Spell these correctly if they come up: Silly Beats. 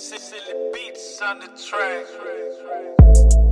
Silly Beats on the track.